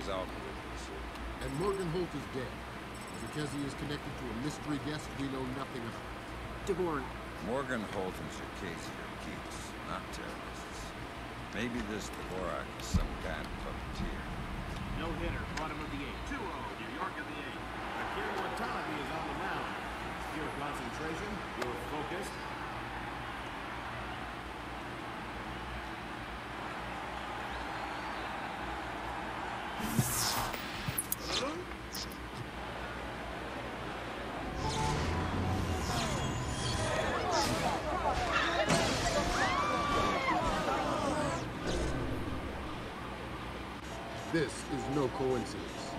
his algorithms. And Morgenholt is dead. Zherkezi is connected to a mystery guest we know nothing about. Devorah. Morgenholt and Circasy are geeks, not terrorists. Maybe this Dvorak is some kind of puppeteer. No hitter, bottom of the 8th. 2-0, New York at the 8th. Akira Tanabe is on the mound. Your concentration, your focus. This is no coincidence.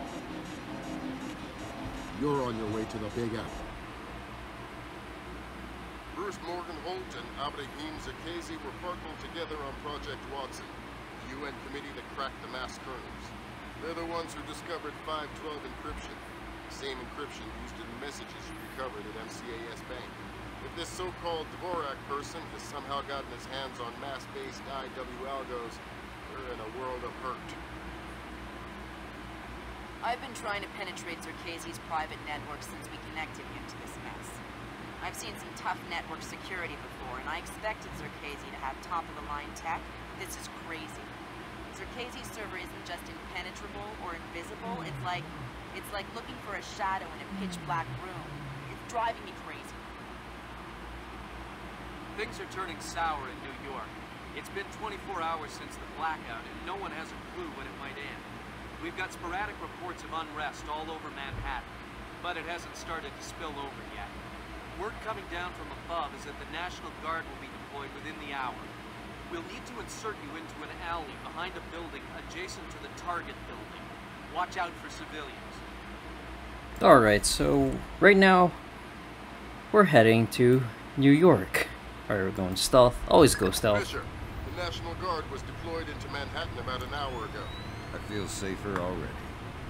You're on your way to the Big Apple. Bruce Morgenholt and AbreguinZacchezi were partnered together on Project Watson, the UN committee that cracked the mass kernels. They're the ones who discovered 512 encryption, the same encryption used in the messages you recovered at MCAS Bank. If this so-called Dvorak person has somehow gotten his hands on mass-based IW algos, we're in a world of hurt. I've been trying to penetrate Zherkezi's private network since we connected him to this mess. I've seen some tough network security before, and I expected Zherkezi to have top-of-the-line tech. This is crazy. Zherkezi's server isn't just impenetrable or invisible, it's like looking for a shadow in a pitch-black room. It's driving me crazy. Things are turning sour in New York. It's been 24 hours since the blackout, and no one has a clue when it might end. We've got sporadic reports of unrest all over Manhattan, but it hasn't started to spill over yet. Word coming down from above is that the National Guard will be deployed within the hour. We'll need to insert you into an alley behind a building adjacent to the target building. Watch out for civilians. Alright, so right now we're heading to New York. Alright, we're going stealth. Always go stealth. Fisher, the National Guard was deployed into Manhattan about an hour ago. I feel safer already.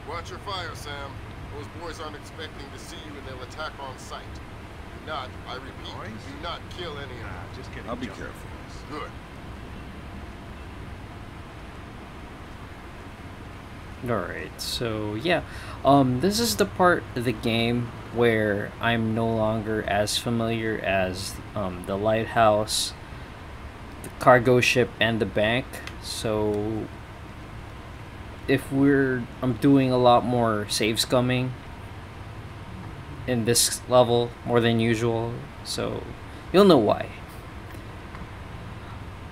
Watch your fire, Sam. Those boys aren't expecting to see you and they'll attack on sight. Do not, I repeat, do not kill any of them. Just kidding. I'll be careful. Good. Alright, so yeah, this is the part of the game where I'm no longer as familiar as the lighthouse, the cargo ship, and the bank. So if I'm doing a lot more save scumming in this level more than usual, so you'll know why.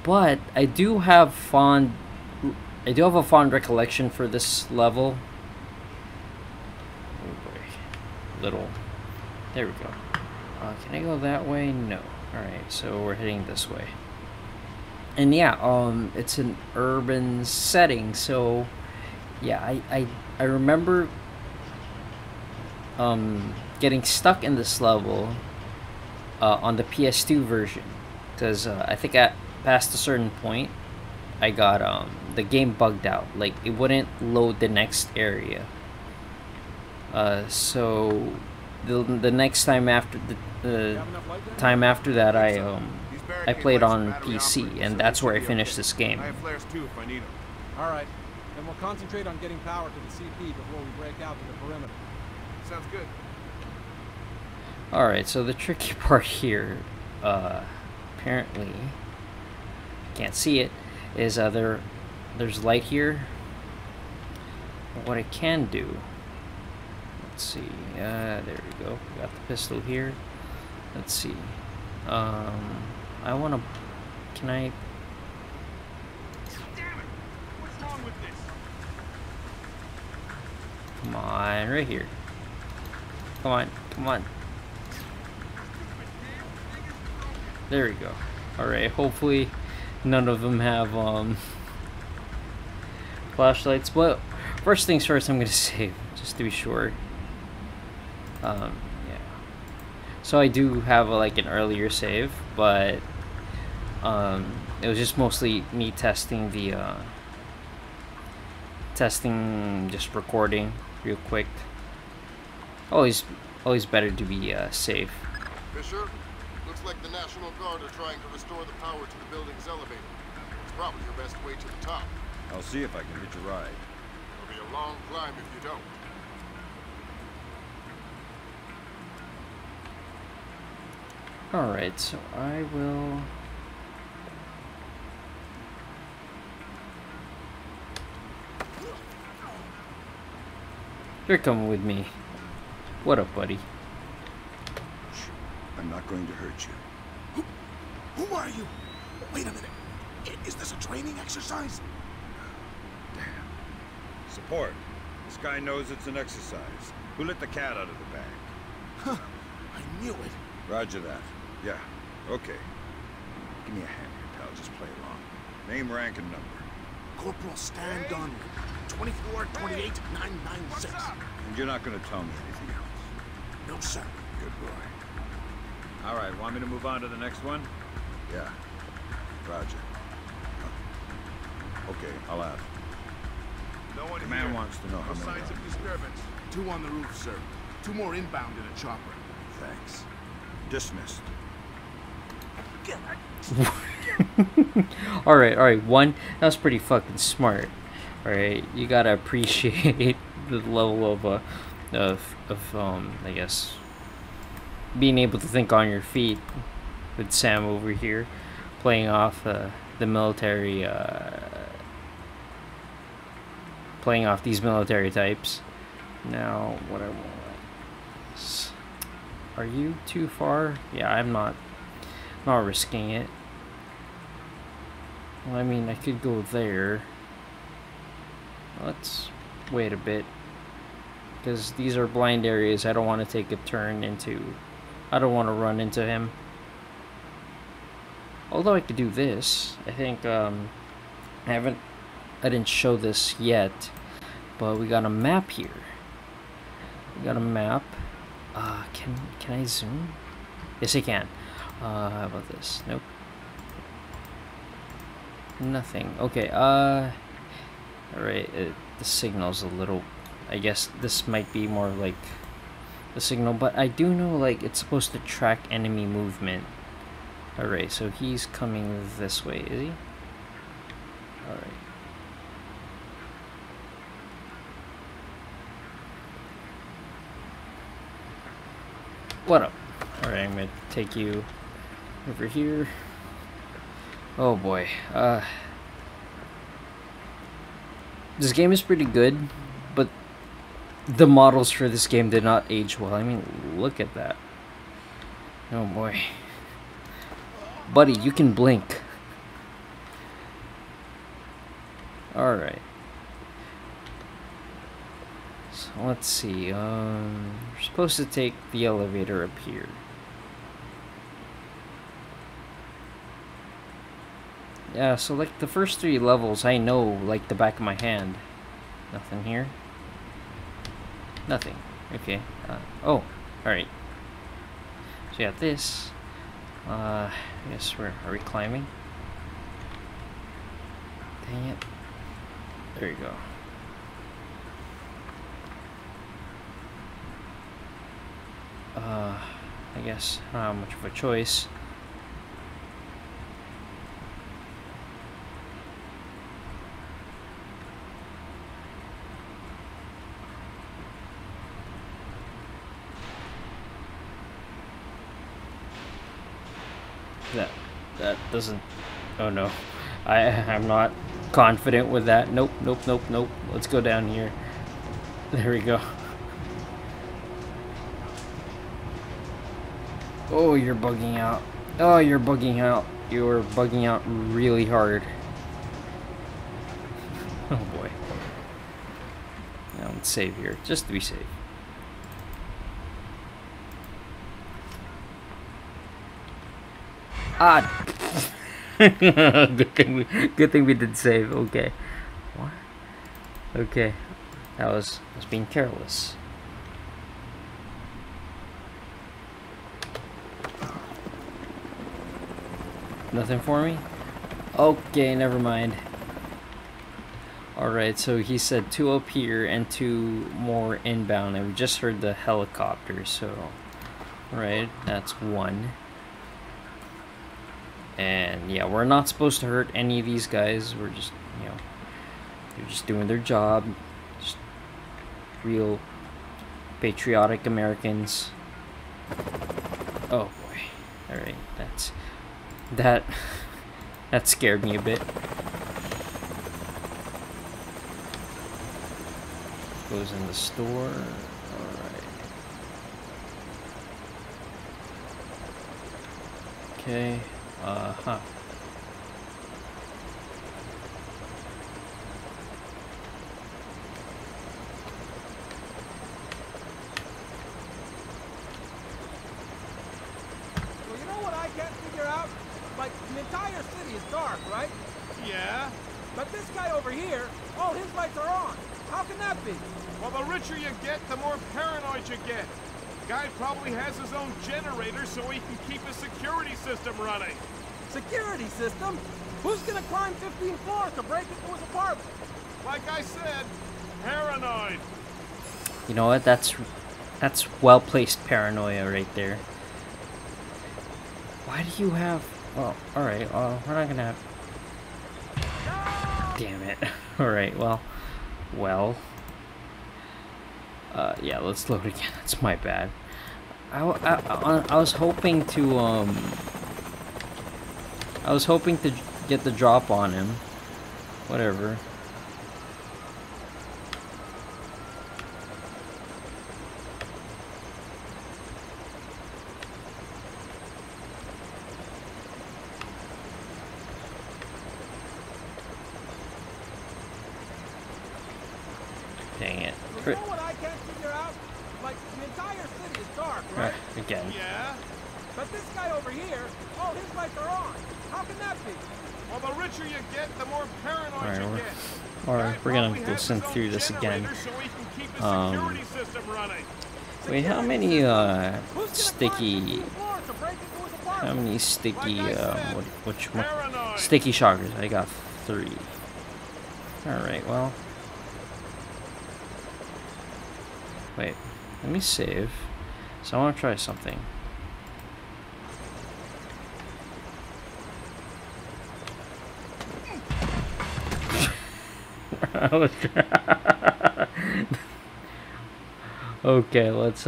But I do have a fond recollection for this level. Oh boy. There we go. Can I go that way? No. Alright, so we're heading this way. And yeah, it's an urban setting, so yeah, I remember getting stuck in this level on the PS2 version, because I think at past a certain point, I got the game bugged out. Like, it wouldn't load the next area. So the next time after that, I played on PC, and that's where I finished this game. I have flares too if I need them. All right, then we'll concentrate on getting power to the CP before we break out to the perimeter. Sounds good. All right, so the tricky part here, apparently, can't see it, is there's light here. What I can do, let's see, there we go, got the pistol here. Let's see, I want to, can I, damn it, what's wrong with this? Come on, right here, come on, come on, there we go. Alright, hopefully none of them have flashlights. But first things first, I'm gonna save just to be sure. Yeah. So I do have like an earlier save, but it was just mostly me testing the just recording real quick. Always better to be safe. Fisher? Looks like the National Guard are trying to restore the power to the building's elevator. It's probably your best way to the top. I'll see if I can get you a ride. It'll be a a long climb if you don't. Alright, so I will... You're coming with me. What up, buddy? I'm not going to hurt you. Who are you? Wait a minute. Is this a training exercise? Damn. Support. This guy knows it's an exercise. Who let the cat out of the bag? Huh. I knew it. Roger that. Yeah, okay. Give me a hand here, pal. Just play along. Name, rank, and number. Corporal Stan Donnelly, 2428996. And you're not going to tell me anything else? No, sir. Good boy. All right, want me to move on to the next one? Yeah. Roger. Huh. Okay, I'll ask. No one here wants to know how many signs of disturbance. 2 on the roof, sir. 2 more inbound in a chopper. Thanks. Dismissed. Alright, one. That was pretty fucking smart. Alright, you gotta appreciate the level of I guess, being able to think on your feet with Sam over here, playing off the military, playing off these military types. Now, what I want is... Are you too far? Yeah, I'm not risking it. Well, I mean, I could go there. Let's wait a bit, because these are blind areas. I don't want to take a turn into... I don't want to run into him. Although I could do this. I think I didn't show this yet, but we got a map here. We got a map. Can I zoom? Yes, I can. How about this? Nope. Nothing. Okay, alright, the signal's a little... I guess this might be more like the signal, but I do know, like, it's supposed to track enemy movement. Alright, so he's coming this way, is he? Alright. What up? Alright, I'm gonna take you over here. Oh boy. This game is pretty good, but the models for this game did not age well. I mean, look at that. Oh boy. Buddy, you can blink. Alright. So let's see. We're supposed to take the elevator up here. Yeah, so like the first 3 levels I know like the back of my hand. Nothing here. Nothing. Okay. Oh, alright. So yeah, this. I guess are we climbing? Dang it. There you go. I guess not much of a choice. That doesn't... Oh no, I'm not confident with that. Nope. Let's go down here. There we go. Oh, you're bugging out. Oh, you're bugging out. You're bugging out really hard. Oh boy. Now let's save here, just to be safe. Ah! Good thing we did save. Okay. What? Okay. I was being careless. Nothing for me? Okay, never mind. Alright, so he said 2 up here and 2 more inbound, and we just heard the helicopter, so... Alright, that's 1. And yeah, we're not supposed to hurt any of these guys. We're just, you know, they're just doing their job. Just real patriotic Americans. Oh boy. Alright, that scared me a bit. Goes in the store. Alright. Okay. Uh-huh. So he can keep a security system running. Security system? Who's gonna climb 15 floors to break into his apartment? Like I said, paranoid. You know what? That's well-placed paranoia right there. Why do you have? Well, all right. Well, we're not gonna have. No! Damn it! All right. Well. Yeah. Let's load again. That's my bad. I was hoping to get the drop on him, whatever. Dang it. Right, again. Yeah. But this guy over here, all his lights are on. How can that be? Well, the richer you get, the more paranoid you get. Alright, we're gonna listen through this again. So we can keep security system running. Wait, how many sticky shockers? I got 3. Alright, well. Wait, let me save. So I want to try something. Okay, let's it's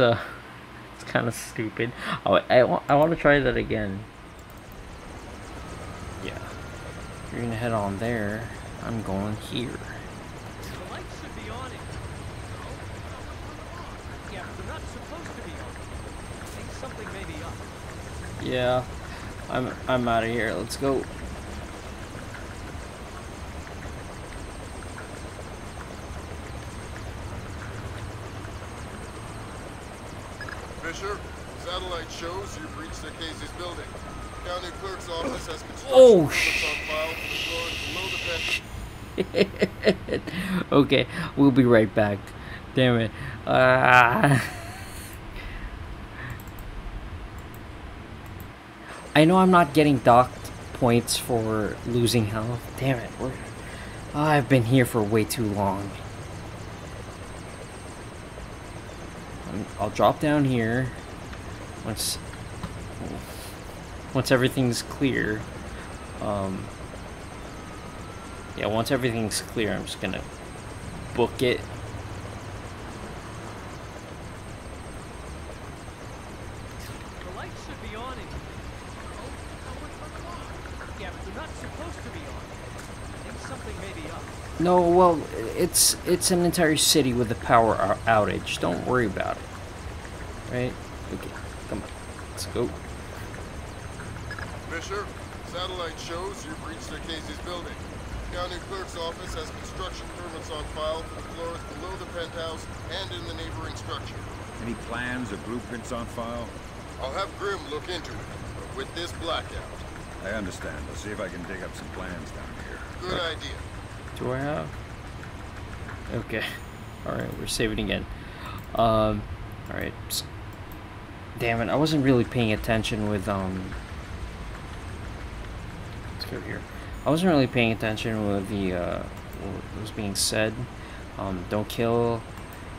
kind of stupid. Oh, I want to try that again. Yeah. You're going to head on there. I'm going here. Yeah, I'm out of here. Let's go. Fisher, satellite shows you've reached Circasy's building. County clerk's office has construction on file for the floor below the pit. Okay, we'll be right back. Damn it. I know I'm not getting docked points for losing health. Damn it, I've been here for way too long. I'll drop down here once everything's clear. Yeah, once everything's clear, I'm just gonna book it. No, well, it's an entire city with a power outage. Don't worry about it. Right? Okay, come on. Let's go. Fisher, satellite shows you've reached Circasy's building. County clerk's office has construction permits on file for the floors below the penthouse and in the neighboring structure. Any plans or blueprints on file? I'll have Grimm look into it, but with this blackout. I understand. We'll see if I can dig up some plans down here. Good idea. Do I have? Okay. Alright, we're saving again. Alright. Damn it, I wasn't really paying attention with, let's go here. I wasn't really paying attention with the, what was being said. Don't kill,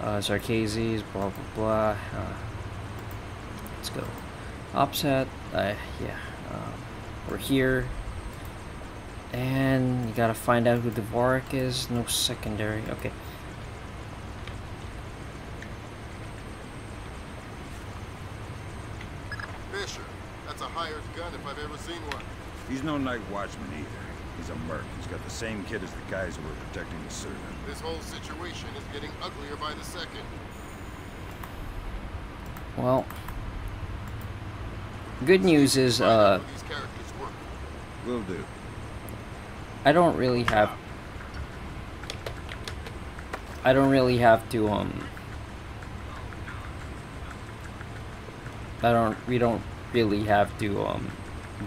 Zherkezi, blah, blah, blah. Let's go. Opset. Yeah. We're here. And you gotta find out who Dvorak is. No secondary. Okay. That's a hired gun if I've ever seen one. He's no night watchman either. He's a merc. He's got the same kid as the guys who were protecting the servant. This whole situation is getting uglier by the second. Well, good news is, will do. We don't really have to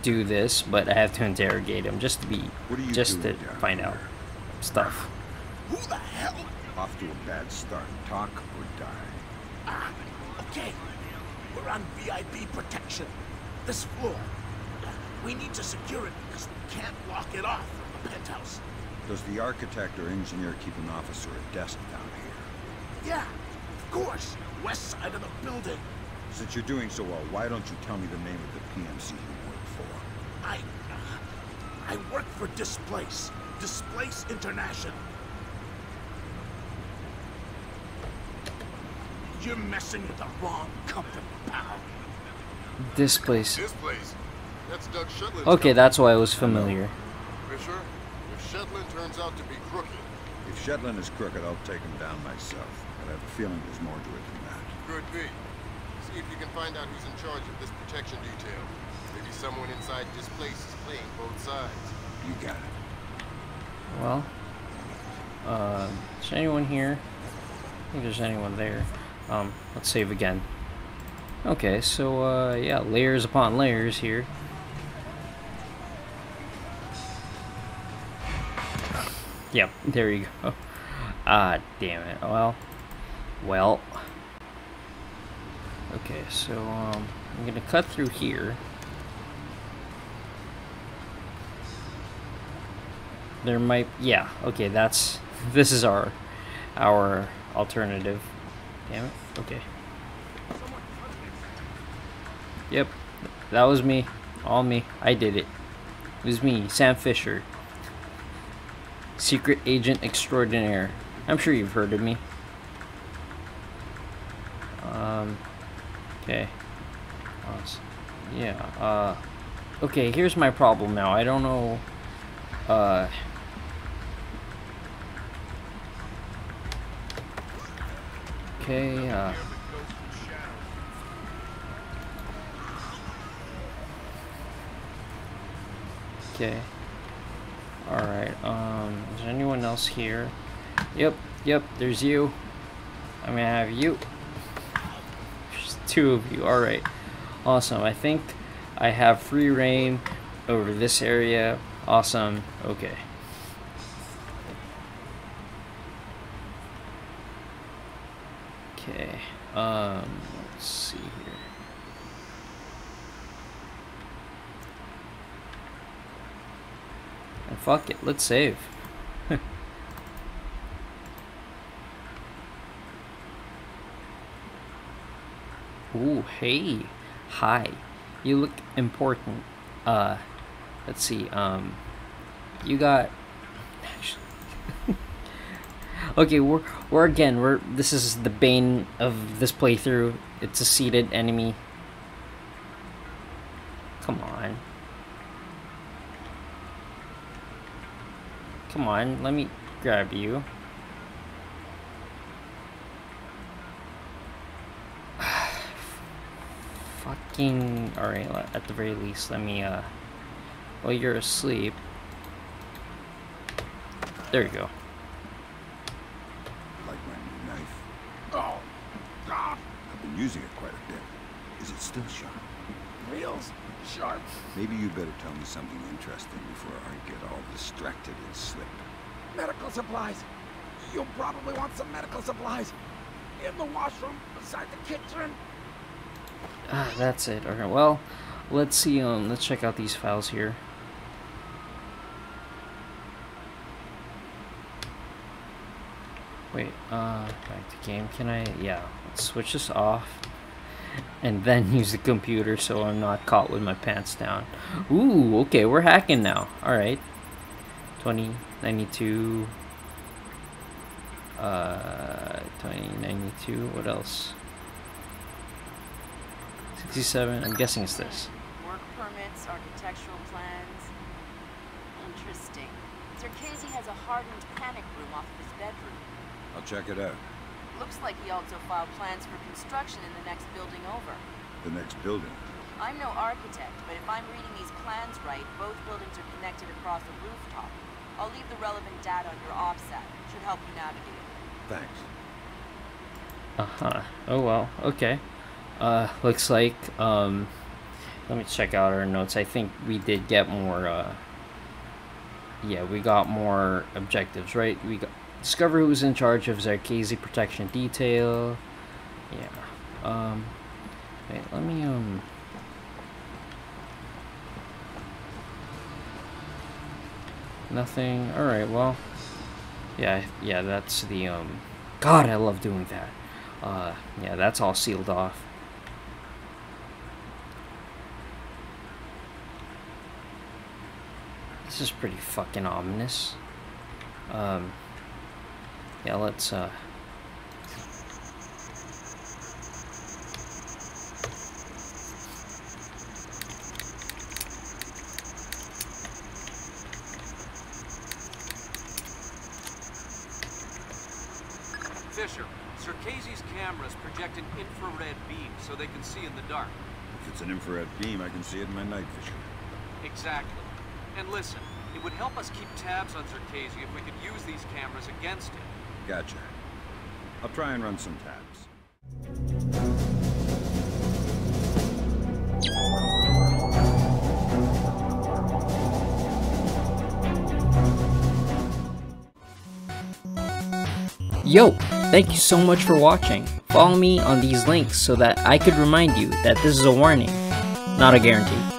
do this, but I have to interrogate him just to find out stuff. Who the hell? Off to a bad start. Talk or die. Ah, okay. We're on VIP protection. This floor. We need to secure it because we can't lock it off from the penthouse. Does the architect or engineer keep an office or a desk down here? Yeah, of course. West side of the building. Since you're doing so well, why don't you tell me the name of the PMC you work for? I work for Displace. Displace International. You're messing with the wrong company, pal. Displace. Displace? That's Doug Shetland's company. That's why I was familiar. Fisher, if Shetland turns out to be crooked... If Shetland is crooked, I'll take him down myself. But I have a feeling there's more to it than that. Could be. See if you can find out who's in charge of this protection detail. Maybe someone inside Displace is playing both sides. You got it. Well, is anyone here? I think there's anyone there. Let's save again. Okay, so yeah, layers upon layers here. Yeah, there you go. Ah, damn it. Well. Okay, so I'm gonna cut through here. There might, yeah. Okay, this is our alternative. Damn it. Okay. Yep, that was me. All me. I did it. It was me, Sam Fisher, secret agent extraordinaire. I'm sure you've heard of me. Okay. Yeah. Okay. Here's my problem now. I don't know. Okay. Okay. Alright, is there anyone else here? Yep, there's you. I'm gonna have you. There's two of you, alright. Awesome, I think I have free reign over this area. Awesome, okay. Okay, let's see here. And fuck it, let's save. Ooh, hey. Hi. You look important. Let's see, you got... Actually... Okay, we're this is the bane of this playthrough. It's a seated enemy. Come on. Come on, let me grab you. Fucking... Alright, at the very least, let me, while you're asleep... There you go. Like my new knife. Oh! God. I've been using it quite a bit. Is it still sharp? Real sharp. Maybe you better tell me something interesting before I get all distracted and slip. Medical supplies. You'll probably want some medical supplies. In the washroom, beside the kitchen. Ah, that's it. Alright, well, let's see, let's check out these files here. Wait, back to game. Can I, yeah, let's switch this off. And then use the computer so I'm not caught with my pants down. Ooh, okay, we're hacking now. Alright. 2092. 2092, what else? 67, I'm guessing it's this. Work maps, architectural plans. Interesting. Zherkezi has a hardened panic room off of his bedroom. I'll check it out. Looks like he also filed plans for construction in the next building over. The next building? I'm no architect, but if I'm reading these plans right, both buildings are connected across a rooftop. I'll leave the relevant data on your OPSAT. Should help you navigate it. Thanks. Uh-huh. Oh, well. Okay. Looks like, let me check out our notes. I think we did get more, yeah, we got more objectives, right? We got, discover who was in charge of Zherkezi Protection Detail. Yeah. Wait, let me, nothing. Alright, well. Yeah, that's the, God, I love doing that. Yeah, that's all sealed off. This is pretty fucking ominous. Yeah, let's, Fisher, Circasy's cameras project an infrared beam so they can see in the dark. If it's an infrared beam, I can see it in my night vision. Exactly. And listen, it would help us keep tabs on Zherkezi if we could use these cameras against him. Gotcha. I'll try and run some tabs. Yo! Thank you so much for watching. Follow me on these links so that I could remind you that this is a warning, not a guarantee.